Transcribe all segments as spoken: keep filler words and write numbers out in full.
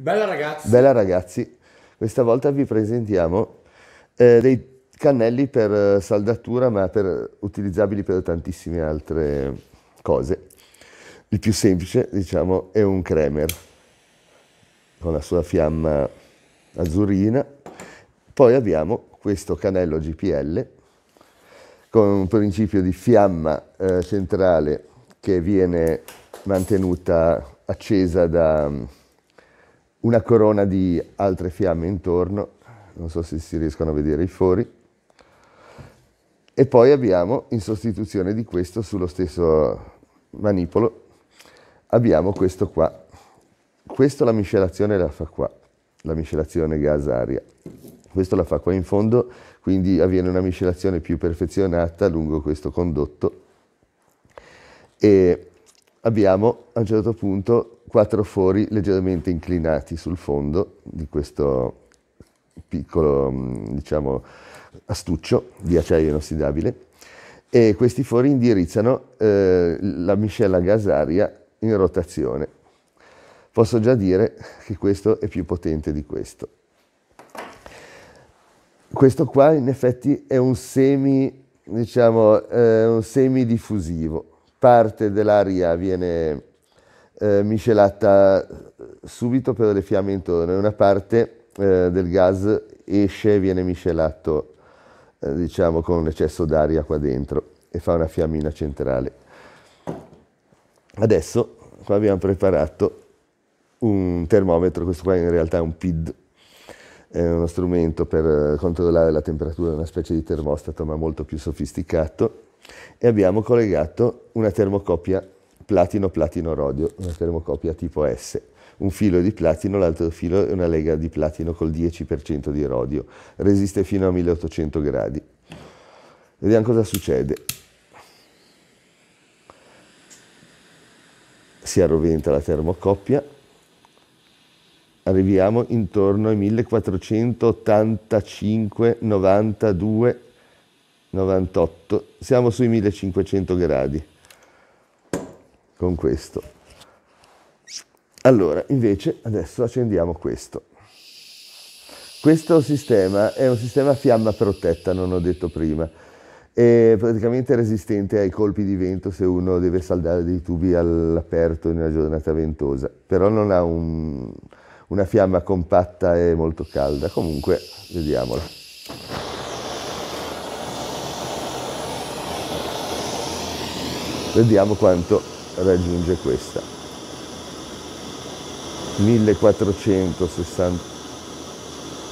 Bella ragazzi! Bella ragazzi! Questa volta vi presentiamo eh, dei cannelli per saldatura, ma per, utilizzabili per tantissime altre cose. Il più semplice, diciamo, è un cremel con la sua fiamma azzurrina. Poi abbiamo questo cannello G P L con un principio di fiamma eh, centrale che viene mantenuta accesa da um, una corona di altre fiamme intorno, non so se si riescono a vedere i fori, e poi abbiamo, in sostituzione di questo, sullo stesso manipolo, abbiamo questo qua. Questo la miscelazione la fa qua, la miscelazione gas-aria. Questo la fa qua in fondo, quindi avviene una miscelazione più perfezionata lungo questo condotto. E abbiamo a un certo punto quattro fori leggermente inclinati sul fondo di questo piccolo, diciamo, astuccio di acciaio inossidabile, e questi fori indirizzano eh, la miscela gas-aria in rotazione. Posso già dire che questo è più potente di questo. Questo qua in effetti è un semi, diciamo, eh, un semi diffusivo. Parte dell'aria viene eh, miscelata subito per le fiamme intorno e una parte eh, del gas esce e viene miscelato eh, diciamo, con un eccesso d'aria qua dentro e fa una fiammina centrale. Adesso qua abbiamo preparato un termometro, questo qua in realtà è un P I D, è uno strumento per controllare la temperatura, una specie di termostato ma molto più sofisticato, e abbiamo collegato una termocopia platino-platino-rodio, una termocopia tipo S, un filo di platino, l'altro filo è una lega di platino col dieci per cento di rodio, resiste fino a milleottocento gradi. Vediamo cosa succede. Si arroventa la termocopia, arriviamo intorno ai millequattrocentoottantacinque, novantadue, novantotto, siamo sui millecinquecento gradi con questo. Allora, invece, adesso accendiamo questo. Questo sistema è un sistema a fiamma protetta, non ho detto prima, è praticamente resistente ai colpi di vento se uno deve saldare dei tubi all'aperto in una giornata ventosa, però non ha un, una fiamma compatta e molto calda. Comunque, vediamola. Vediamo quanto raggiunge questa. millequattrocentosessanta.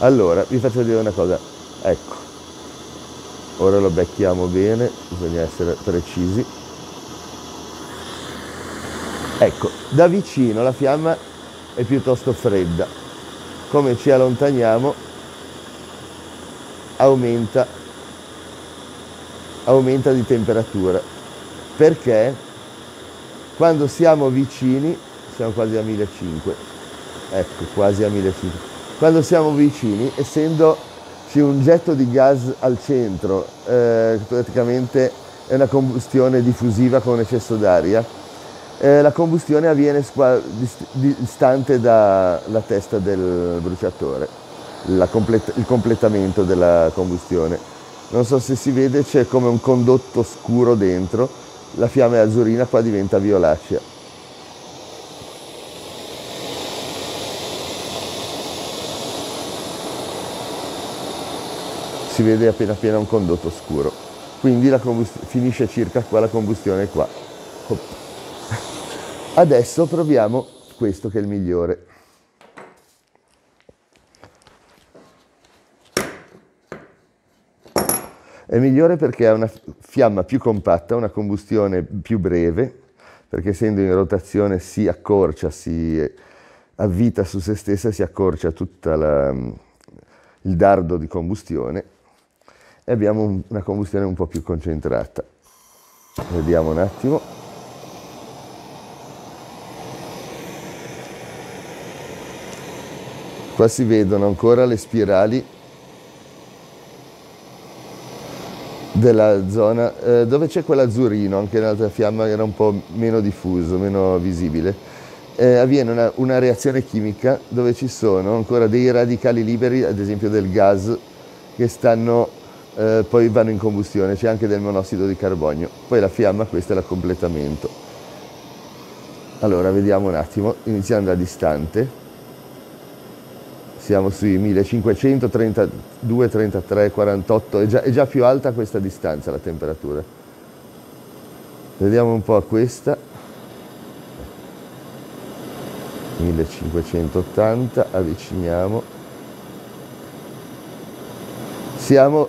Allora, vi faccio vedere una cosa. Ecco. Ora lo becchiamo bene, bisogna essere precisi. Ecco, da vicino la fiamma è piuttosto fredda. Come ci allontaniamo, aumenta, aumenta di temperatura. Perché quando siamo vicini, siamo quasi a millecinquecento, ecco, quasi a millecinquecento, quando siamo vicini, essendoci un getto di gas al centro, eh, praticamente è una combustione diffusiva con eccesso d'aria, eh, la combustione avviene distante dalla testa del bruciatore, la complet- il completamento della combustione. Non so se si vede, c'è come un condotto scuro dentro. La fiamma azzurrina qua diventa violacea. Si vede appena appena un condotto scuro. Quindi la finisce circa qua la combustione qua. Hop. Adesso proviamo questo che è il migliore. È migliore perché ha una fiamma più compatta, una combustione più breve, perché essendo in rotazione si accorcia, si avvita su se stessa, si accorcia tutto il dardo di combustione, e abbiamo una combustione un po' più concentrata. Vediamo un attimo. Qua si vedono ancora le spirali della zona eh, dove c'è quell'azzurrino, anche l'altra fiamma era un po' meno diffuso, meno visibile, eh, avviene una, una reazione chimica dove ci sono ancora dei radicali liberi, ad esempio del gas, che stanno, eh, poi vanno in combustione, c'è anche del monossido di carbonio. Poi la fiamma, questo è l'accompletamento. Allora vediamo un attimo, iniziando da distante. Siamo sui millecinquecentotrentadue, trentatré, quarantotto, è già, è già più alta questa distanza la temperatura. Vediamo un po' questa. millecinquecentottanta, avviciniamo. Siamo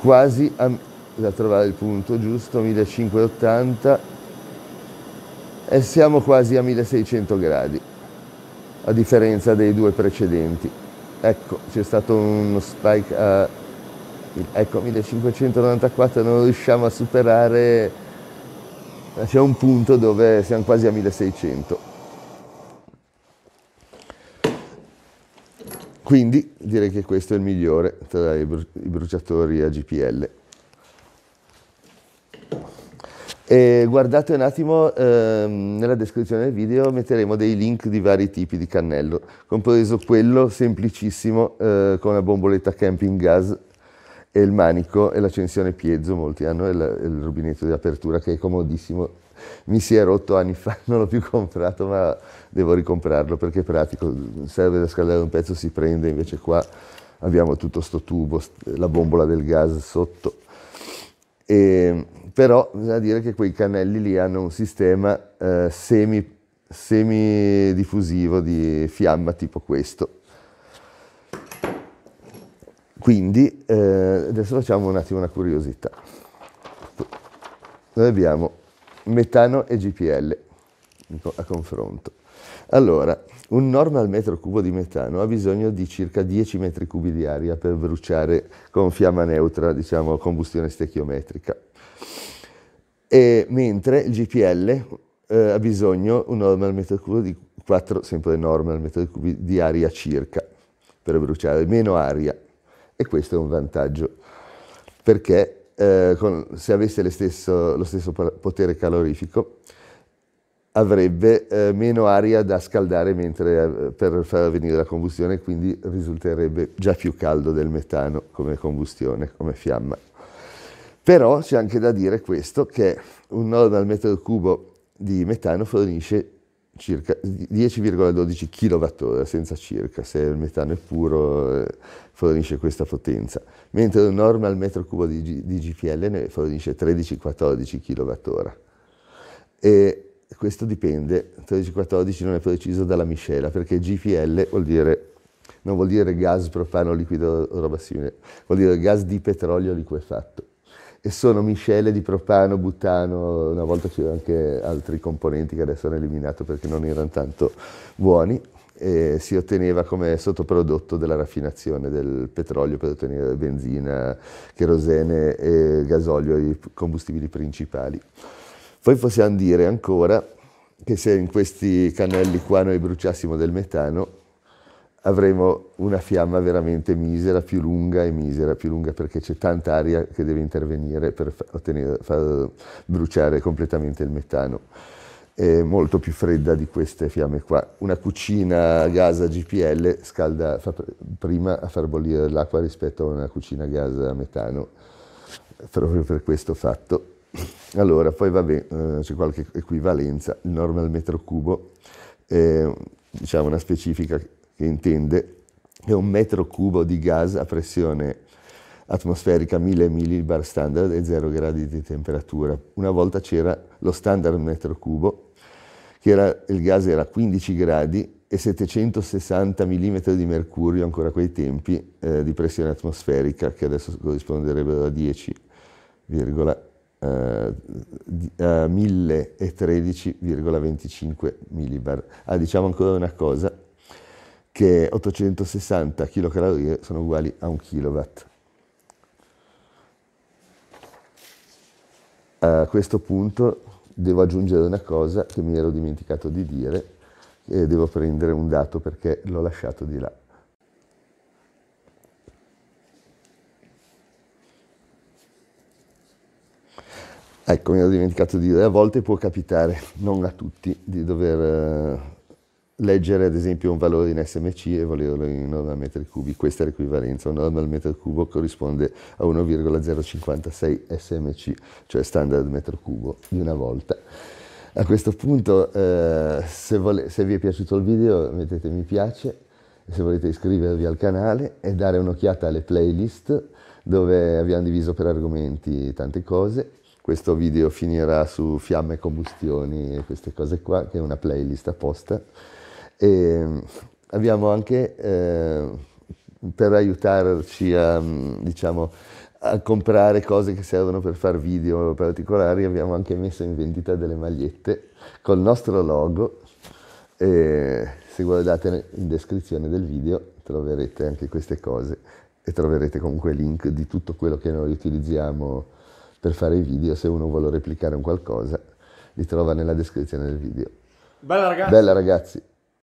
quasi a, da trovare il punto giusto, millecinquecentottanta, e siamo quasi a milleseicento gradi, a differenza dei due precedenti. Ecco, c'è stato uno spike a, ecco, millecinquecentonovantaquattro, non riusciamo a superare, c'è un punto dove siamo quasi a milleseicento. Quindi direi che questo è il migliore tra i, bru i bruciatori a G P L. E guardate un attimo, ehm, nella descrizione del video metteremo dei link di vari tipi di cannello, compreso quello semplicissimo eh, con la bomboletta camping gas e il manico e l'accensione piezo. Molti hanno il, il rubinetto di apertura che è comodissimo, mi si è rotto anni fa, non l'ho più comprato ma devo ricomprarlo perché è pratico, serve da scaldare un pezzo, si prende. Invece qua abbiamo tutto sto tubo, la bombola del gas sotto. E però bisogna dire che quei cannelli lì hanno un sistema eh, semi, semi diffusivo di fiamma tipo questo. Quindi eh, adesso facciamo un attimo una curiosità. Noi abbiamo metano e G P L a confronto. Allora, un normal metro cubo di metano ha bisogno di circa dieci metri cubi di aria per bruciare con fiamma neutra, diciamo combustione stechiometrica. E mentre il G P L eh, ha bisogno un normal metro cubo di quattro, sempre normal metri cubi di aria circa per bruciare, meno aria. E questo è un vantaggio perché eh, con, se avesse le stesso, lo stesso potere calorifico avrebbe eh, meno aria da scaldare mentre, eh, per far avvenire la combustione, quindi risulterebbe già più caldo del metano come combustione, come fiamma. Però c'è anche da dire questo, che un normal metro cubo di metano fornisce circa dieci virgola dodici kWh, senza circa, se il metano è puro eh, fornisce questa potenza, mentre un normal metro cubo di, di G P L ne fornisce tredici quattordici kWh. E questo dipende, tredici quattordici non è preciso, dalla miscela, perché G P L vuol dire, non vuol dire gas propano liquido o roba simile, vuol dire gas di petrolio liquefatto. E sono miscele di propano, butano, una volta c'erano anche altri componenti che adesso hanno eliminato perché non erano tanto buoni, e si otteneva come sottoprodotto della raffinazione del petrolio per ottenere benzina, cherosene, e gasolio, i combustibili principali. Poi possiamo dire ancora che se in questi cannelli qua noi bruciassimo del metano avremo una fiamma veramente misera, più lunga e misera, più lunga perché c'è tanta aria che deve intervenire per ottenere, far bruciare completamente il metano, è molto più fredda di queste fiamme qua. Una cucina a gas a G P L scalda, fa prima a far bollire l'acqua rispetto a una cucina a gas a metano, proprio per questo fatto. Allora, poi va bene, c'è qualche equivalenza, il normal metro cubo è, diciamo, una specifica che intende che un metro cubo di gas a pressione atmosferica mille millibar standard e zero gradi di temperatura. Una volta c'era lo standard metro cubo, che era, il gas era quindici gradi e settecentosessanta mm di mercurio, ancora a quei tempi, eh, di pressione atmosferica, che adesso corrisponderebbero a dieci virgola milletredici virgola venticinque millibar. Ah, diciamo ancora una cosa, che ottocentosessanta kcal sono uguali a un kilowatt. A questo punto devo aggiungere una cosa che mi ero dimenticato di dire, e devo prendere un dato perché l'ho lasciato di là. Ecco, mi ero dimenticato di dire, a volte può capitare, non a tutti, di dover leggere ad esempio un valore in S M C e volerlo in norma al metro cubi. Questa è l'equivalenza, una norma al metro cubo corrisponde a uno virgola zero cinquantasei S M C, cioè standard metro cubo di una volta. A questo punto, eh, se, vole se vi è piaciuto il video, mettete mi piace, se volete iscrivervi al canale e dare un'occhiata alle playlist dove abbiamo diviso per argomenti tante cose. Questo video finirà su fiamme, combustioni e queste cose qua, che è una playlist apposta. E abbiamo anche, eh, per aiutarci a, diciamo, a comprare cose che servono per fare video particolari, abbiamo anche messo in vendita delle magliette col nostro logo. E se guardate in descrizione del video troverete anche queste cose e troverete comunque link di tutto quello che noi utilizziamo per fare i video. Se uno vuole replicare un qualcosa, li trova nella descrizione del video. Bella ragazzi! Bella ragazzi!